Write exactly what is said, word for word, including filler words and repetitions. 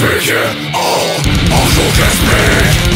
Take it all, also just me.